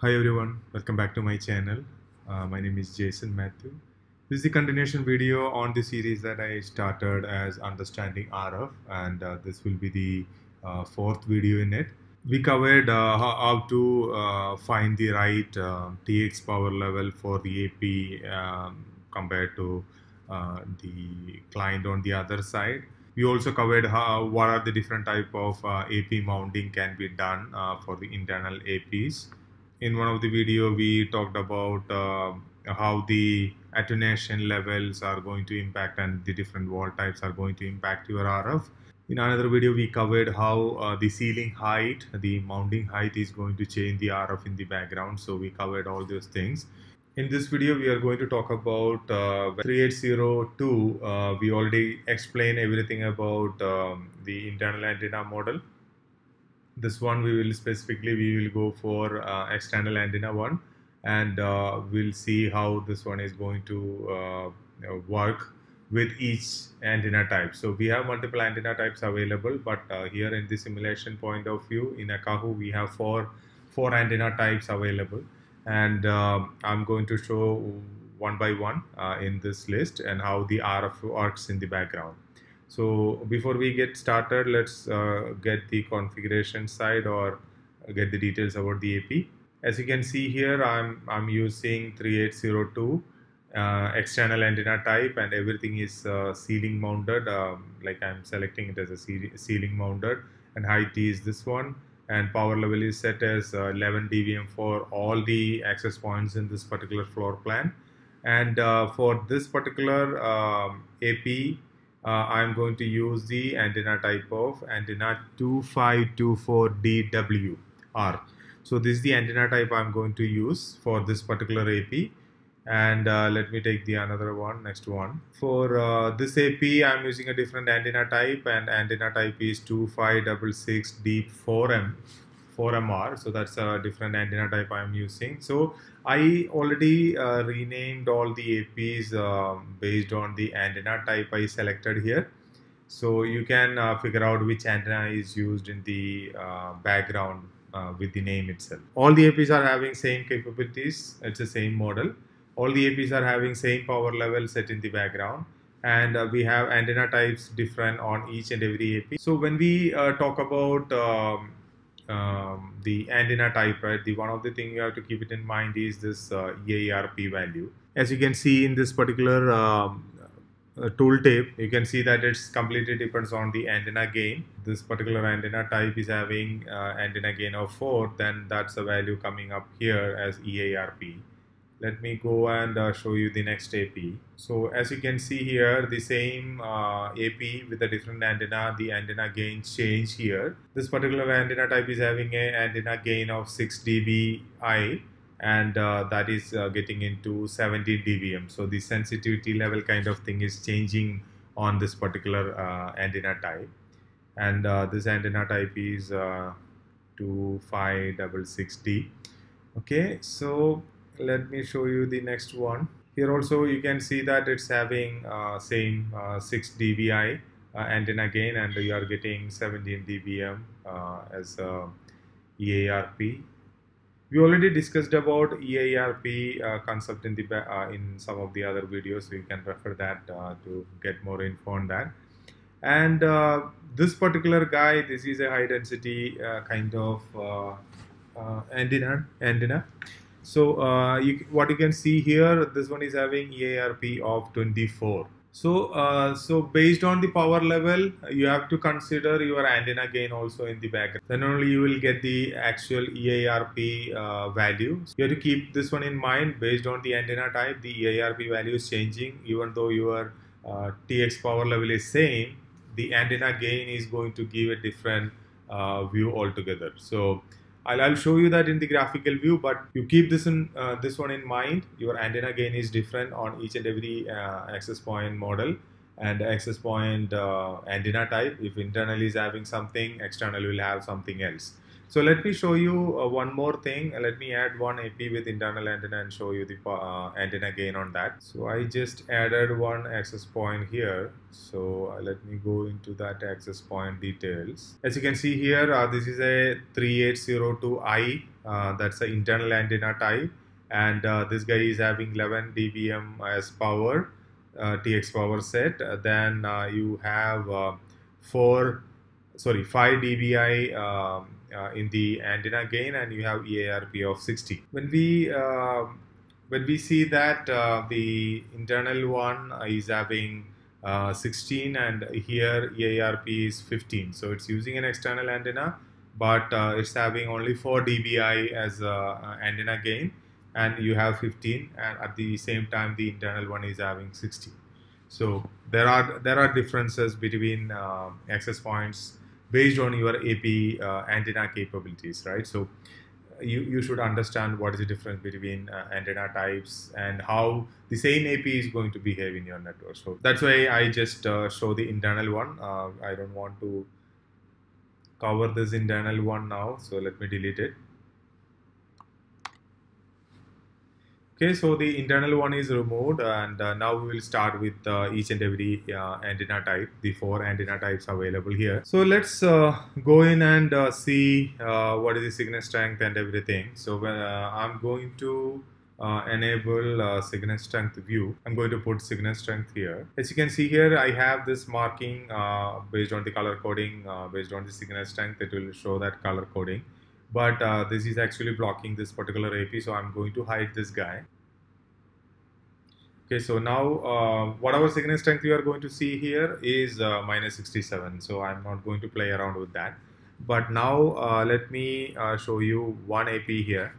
Hi everyone, welcome back to my channel. My name is Jason Matthew. This is the continuation video on the series that I started as Understanding RF, and this will be the fourth video in it. We covered how to find the right TX power level for the AP compared to the client on the other side. We also covered what are the different type of AP mounting can be done for the internal APs. In one of the video, we talked about how the attenuation levels are going to impact and the different wall types are going to impact your RF. In another video, we covered how the ceiling height, the mounting height is going to change the RF in the background. So we covered all those things. In this video, we are going to talk about 3802. We already explained everything about the internal antenna model. This one we will go for external antenna one, and we'll see how this one is going to work with each antenna type. So we have multiple antenna types available, but here in the simulation point of view in Akahu we have four antenna types available, and I'm going to show one by one in this list and how the RF works in the background. So before we get started, let's get the configuration side or get the details about the AP. As you can see here, I'm using 3802 external antenna type, and everything is ceiling mounted. Like I'm selecting it as a ceiling mounted, and height is this one, and power level is set as 11 dBm for all the access points in this particular floor plan. And for this particular AP, I'm going to use the antenna type of antenna 2524DW-R. So this is the antenna type I'm going to use for this particular AP. And let me take the another one, next one. For this AP, I'm using a different antenna type, and antenna type is 2566D4M-R. So that's a different antenna type I'm using. So I already renamed all the APs based on the antenna type I selected here. So you can figure out which antenna is used in the background with the name itself. All the APs are having same capabilities. It's the same model. All the APs are having same power level set in the background. And we have antenna types different on each and every AP. So when we talk about the antenna type, right, one of the thing you have to keep it in mind is this EIRP value. As you can see in this particular tooltip, you can see that it's completely depends on the antenna gain. This particular antenna type is having antenna gain of 4, then that's a value coming up here as EARP. Let me go and show you the next AP. So as you can see here, the same AP with a different antenna, the antenna gain change here. This particular antenna type is having an antenna gain of 6 dBi, and that is getting into 17 dBm. So the sensitivity level kind of thing is changing on this particular antenna type. And this antenna type is 2566D. Okay, so let me show you the next one. Here also you can see that it's having same 6 dBi antenna gain, and you are getting 17 dBm as EARP. We already discussed about EARP concept in some of the other videos, so you can refer that to get more info on that. And this particular guy, this is a high density kind of antenna. So what you can see here, this one is having EIRP of 24. So based on the power level, you have to consider your antenna gain also in the background. Then only you will get the actual EIRP value. So you have to keep this one in mind. Based on the antenna type, the EIRP value is changing. Even though your TX power level is same, the antenna gain is going to give a different view altogether. So I'll show you that in the graphical view, but you keep this one in mind. Your antenna gain is different on each and every access point model and access point antenna type. If internal is having something, external will have something else. So let me show you one more thing. Let me add one AP with internal antenna and show you the antenna gain on that. So I just added one access point here. So let me go into that access point details. As you can see here, this is a 3802I. That's an internal antenna type. And this guy is having 11 dBm as power, TX power set. Then you have 5 dBi in the antenna gain, and you have EARP of 60. When we see that the internal one is having 16, and here EARP is 15. So it's using an external antenna, but it's having only 4 dBi as antenna gain, and you have 15, and at the same time the internal one is having 60. So there are differences between access points based on your AP antenna capabilities, right? So you should understand what is the difference between antenna types and how the same AP is going to behave in your network. So that's why I just show the internal one. I don't want to cover this internal one now, so let me delete it. Okay, so the internal one is removed, and now we will start with each and every antenna type, the 4 antenna types available here. So let's go in and see what is the signal strength and everything. So when I'm going to enable signal strength view, I'm going to put signal strength here. As you can see here, I have this marking based on the color coding, based on the signal strength, it will show that color coding. But this is actually blocking this particular AP, so I'm going to hide this guy. Okay, so now whatever signal strength you are going to see here is -67, so I'm not going to play around with that. But now let me show you one AP here.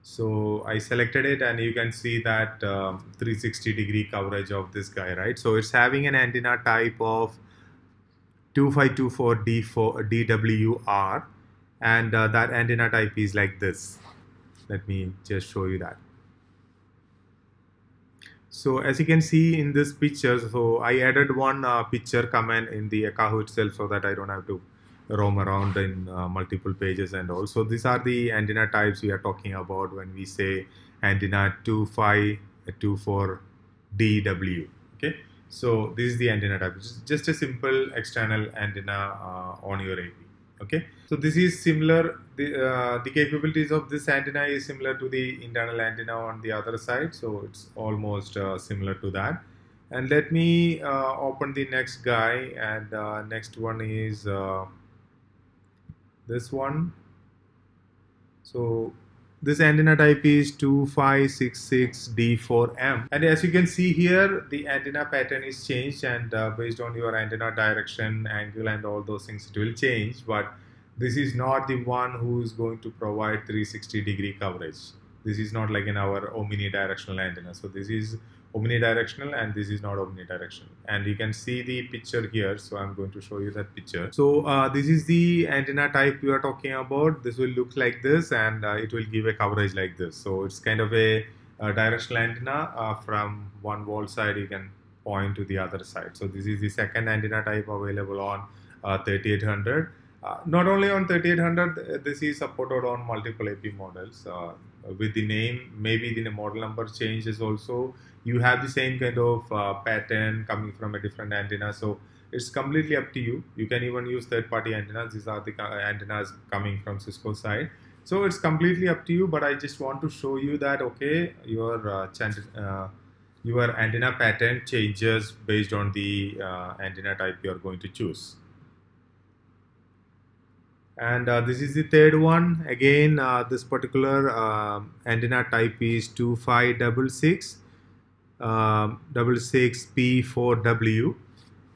So I selected it, and you can see that 360-degree coverage of this guy, right? So it's having an antenna type of 2524DW-R. And that antenna type is like this. Let me just show you that. So as you can see in this picture, so I added one picture comment in the Akahu itself, so that I don't have to roam around in multiple pages and all. So these are the antenna types we are talking about when we say antenna 2524DW. Okay, so this is the antenna type, just a simple external antenna on your AP. Okay, so this is similar, the capabilities of this antenna is similar to the internal antenna on the other side, so it's almost similar to that. And let me open the next guy, and next one is this one. So this antenna type is 2566D4M, and as you can see here, the antenna pattern is changed, and based on your antenna direction, angle and all those things, it will change. But this is not the one who is going to provide 360-degree coverage. This is not like in our omnidirectional antenna. So this is omnidirectional and this is not omnidirectional, and you can see the picture here, so I'm going to show you that picture. So this is the antenna type you are talking about. This will look like this, and it will give a coverage like this. So it's kind of a directional antenna. From one wall side you can point to the other side. So this is the second antenna type available on 3800. Not only on 3800, this is supported on multiple AP models with the name, maybe the model number changes also. You have the same kind of pattern coming from a different antenna, so it's completely up to you. You can even use third-party antennas. These are the antennas coming from Cisco side, so it's completely up to you. But I just want to show you that, okay, your antenna pattern changes based on the antenna type you are going to choose. And this is the third one. Again, this particular antenna type is 2566P4W,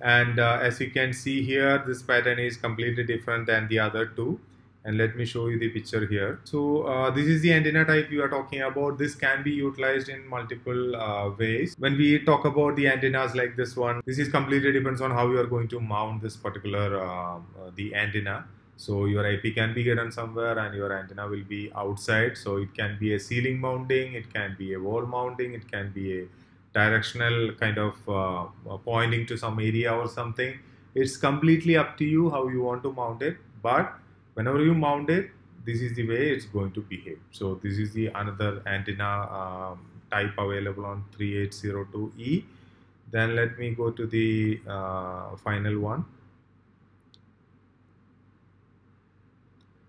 and as you can see here, this pattern is completely different than the other two. And let me show you the picture here. So this is the antenna type you are talking about. This can be utilized in multiple ways. When we talk about the antennas like this one, this is completely depends on how you are going to mount this particular the antenna. So your AP can be hidden somewhere and your antenna will be outside. So it can be a ceiling mounting, it can be a wall mounting, it can be a directional kind of pointing to some area or something. It's completely up to you how you want to mount it. But Whenever you mount it, this is the way it's going to behave. So this is the another antenna type available on 3802E. Then let me go to the final one.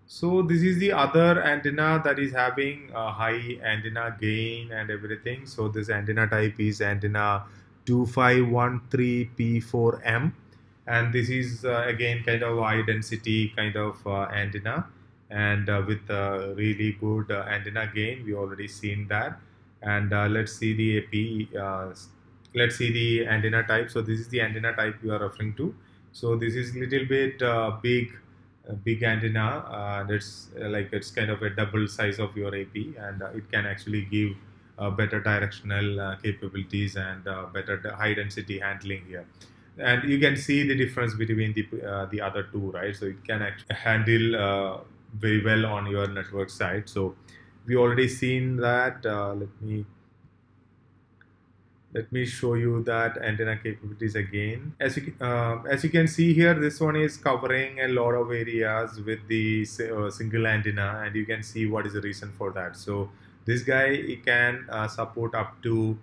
So this is the other antenna that is having a high antenna gain and everything. So this antenna type is antenna 2513P4M, and this is again kind of high density kind of antenna, and with really good antenna gain. We already seen that. And let's see the AP, let's see the antenna type. So this is the antenna type we are referring to. So this is little bit big antenna, and it's kind of a double size of your AP, and it can actually give better directional capabilities and better high density handling here. And you can see the difference between the other two, right? So it can actually handle very well on your network side. So we already seen that. Let me show you that antenna capabilities again. As you can see here, this one is covering a lot of areas with the single antenna, and you can see what is the reason for that. So this guy, it can support up to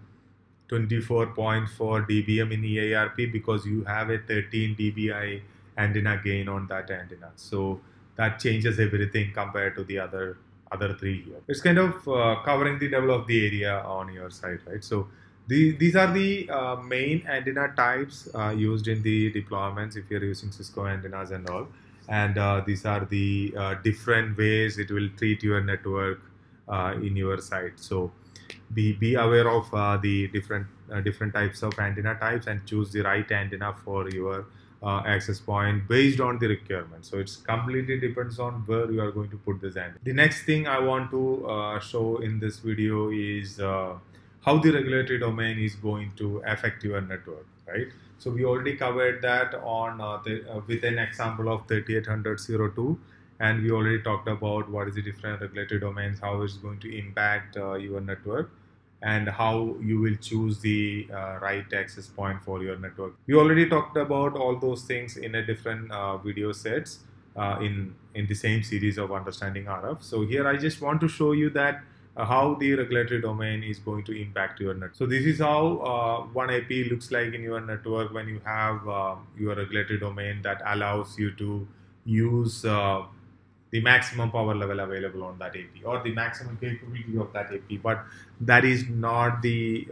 24.4 dBm in EIRP because you have a 13 dBi antenna gain on that antenna. So that changes everything compared to the other three here. It's kind of covering the level of the area on your side, right? So these are the main antenna types used in the deployments if you're using Cisco antennas and all. And these are the different ways it will treat your network in your site. So be aware of the different types of antenna types and choose the right antenna for your access point based on the requirement. So it's completely depends on where you are going to put this antenna. The next thing I want to show in this video is how the regulatory domain is going to affect your network, right? So we already covered that on with an example of 3802, and we already talked about what is the different regulatory domains, how it's going to impact your network, and how you will choose the right access point for your network. We already talked about all those things in a different video sets in the same series of Understanding RF. So here I just want to show you that how the regulatory domain is going to impact your network. So this is how one AP looks like in your network when you have your regulatory domain that allows you to use the maximum power level available on that AP or the maximum capability of that AP. But that is not the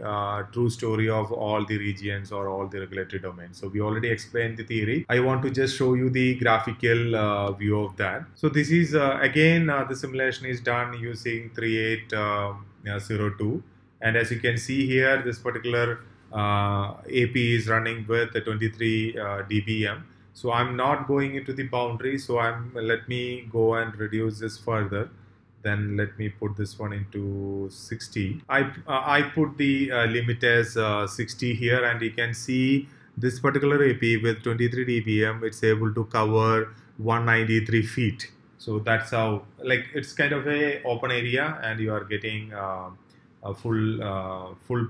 true story of all the regions or all the regulatory domains. So we already explained the theory. I want to just show you the graphical view of that. So this is again the simulation is done using 3802, and as you can see here, this particular AP is running with 23 dBm. So I'm not going into the boundary. So let me go and reduce this further. Then let me put this one into 60. I put the limit as 60 here, and you can see this particular AP with 23 dBm, it's able to cover 193 feet. So that's how, like, it's kind of a open area, and you are getting a full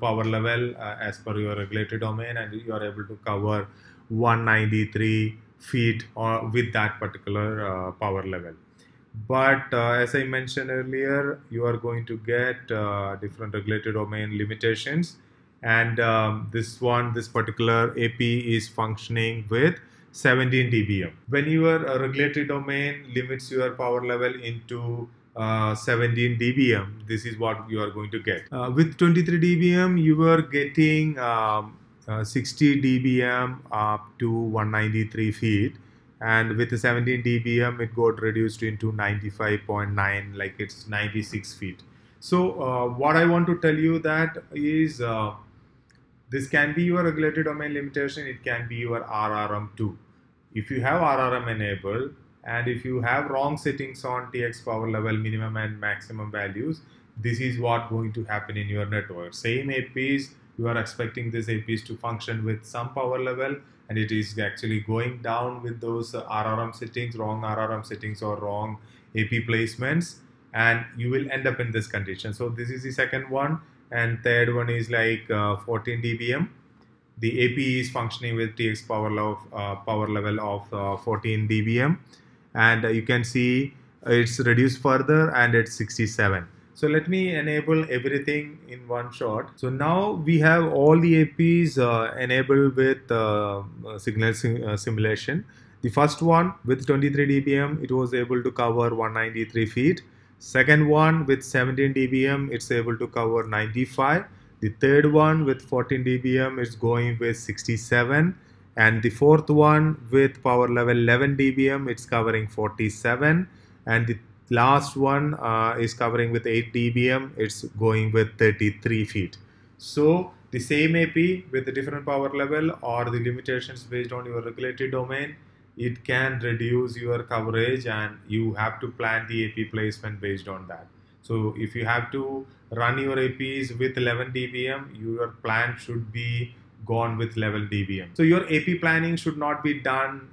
power level as per your regulatory domain, and you are able to cover 193 feet or with that particular power level. But as I mentioned earlier, you are going to get different regulated domain limitations, and this particular AP is functioning with 17 dBm. When your regulatory domain limits your power level into 17 dBm, this is what you are going to get. With 23 dBm, you are getting 60 dBm up to 193 feet, and with the 17 dBm it got reduced into 95.9, like it's 96 feet. So what I want to tell you that is this can be your regulatory domain limitation, it can be your RRM too. If you have RRM enabled and if you have wrong settings on TX power level minimum and maximum values, this is what going to happen in your network. Same APs, you are expecting these APs to function with some power level, and it is actually going down with those RRM settings, wrong RRM settings or wrong AP placements, and you will end up in this condition. So this is the second one, and third one is like 14 dBm. The AP is functioning with TX power level of 14 dBm, and you can see it's reduced further and it's 67. So let me enable everything in one shot. So now we have all the APs enabled with signal simulation. The first one with 23 dBm, it was able to cover 193 feet. Second one with 17 dBm, it's able to cover 95. The third one with 14 dBm, it's going with 67. And the fourth one with power level 11 dBm, it's covering 47. And the last one is covering with 8 dBm, it's going with 33 feet. So the same AP with a different power level or the limitations based on your regulated domain, it can reduce your coverage, and you have to plan the AP placement based on that. So if you have to run your APs with 11 dBm, your plan should be gone with 11 dBm. So your AP planning should not be done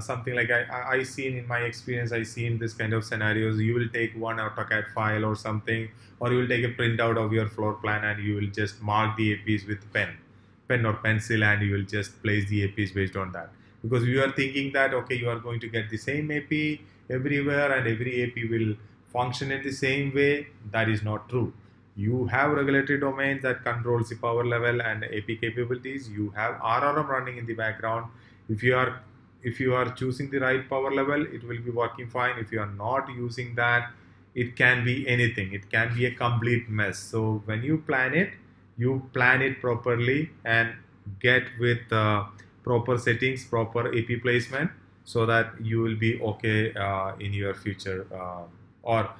something like I seen in my experience, I seen this kind of scenarios. You will take one AutoCAD file or something, or you will take a printout of your floor plan and you will just mark the APs with pen or pencil, and you will just place the APs based on that. Because you are thinking that, okay, you are going to get the same AP everywhere and every AP will function in the same way. That is not true. You have regulatory domains that controls the power level and AP capabilities. You have RRM running in the background. If you are choosing the right power level, it will be working fine. If you are not using that, it can be anything. It can be a complete mess. So when you plan it properly and get with proper settings, proper AP placement, so that you will be okay in your future, or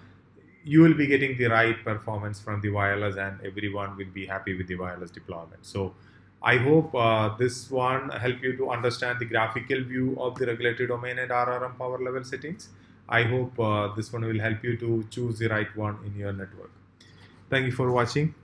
you will be getting the right performance from the wireless, and everyone will be happy with the wireless deployment. So I hope this one helped you to understand the graphical view of the regulatory domain and RRM power level settings. I hope this one will help you to choose the right one in your network. Thank you for watching.